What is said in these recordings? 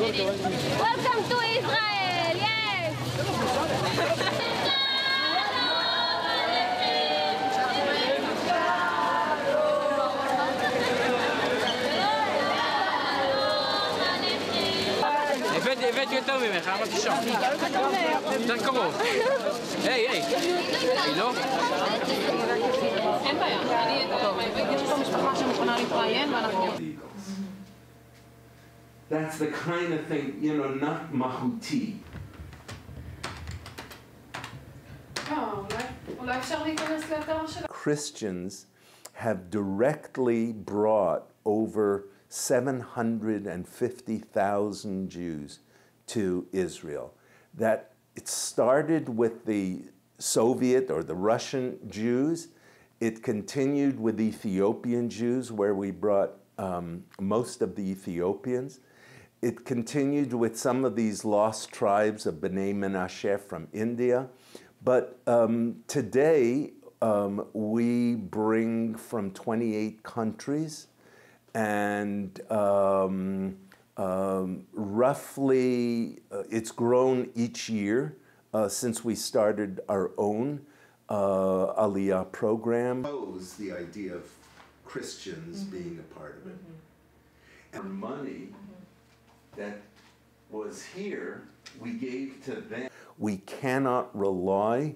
Welcome to Israel, yes! הבאתי יותר ממך, אמרתי שם. יותר קרוב. היי, היי. היא לא? אין בעיה. יש פה משפחה שמוכנה להתראיין ואנחנו... That's the kind of thing, you know, not מהותי. אולי אפשר להיכנס לאתר שלה. Christians have directly brought over 750,000 Jews to Israel. That it started with the Soviet or the Russian Jews. It continued with Ethiopian Jews, where we brought most of the Ethiopians. It continued with some of these lost tribes of B'nai Menashe from India. But today we bring from 28 countries and roughly, it's grown each year since we started our own Aliyah program. The idea of Christians being a part of it. And money that was here, we gave to them. We cannot rely,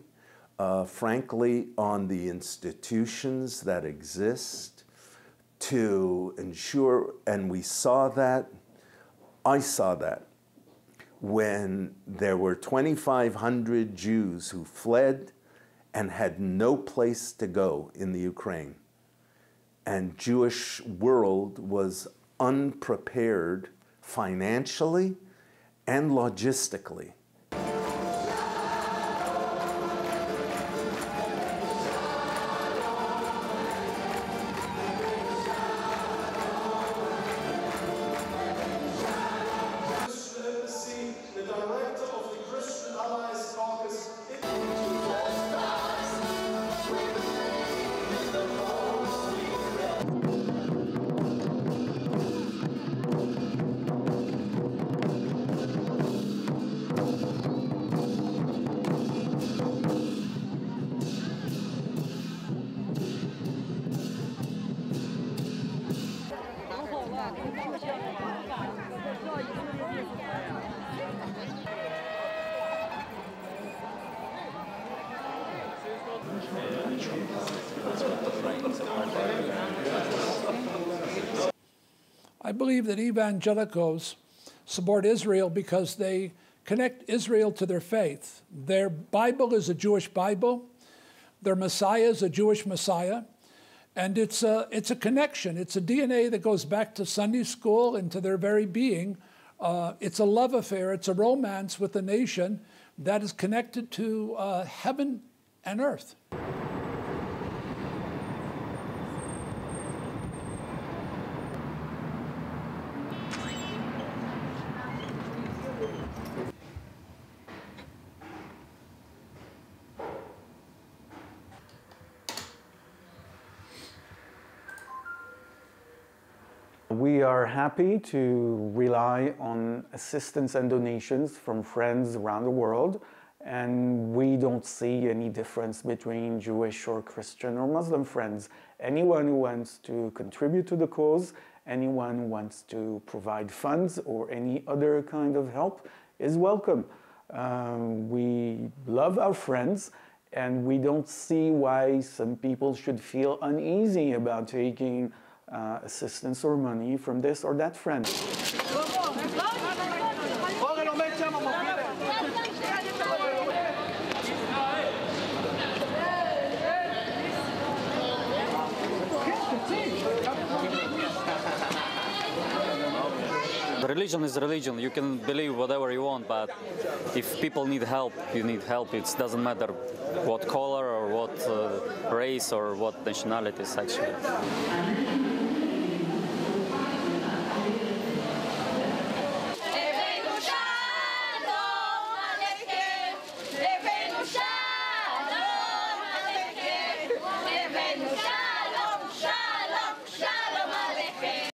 frankly, on the institutions that exist to ensure, and we saw that. I saw that when there were 2,500 Jews who fled and had no place to go in the Ukraine. And Jewish world was unprepared financially and logistically. I believe that evangelicals support Israel because they connect Israel to their faith. Their Bible is a Jewish Bible. Their Messiah is a Jewish Messiah. And it's a connection. It's a DNA that goes back to Sunday school and to their very being. It's a love affair. It's a romance with the nation that is connected to heaven and earth. We are happy to rely on assistance and donations from friends around the world, and we don't see any difference between Jewish or Christian or Muslim friends. Anyone who wants to contribute to the cause, anyone who wants to provide funds or any other kind of help is welcome. We love our friends, and we don't see why some people should feel uneasy about taking assistance or money from this or that friend. Religion is religion. You can believe whatever you want, but if people need help, you need help. It doesn't matter what color or what race or what nationality is actually.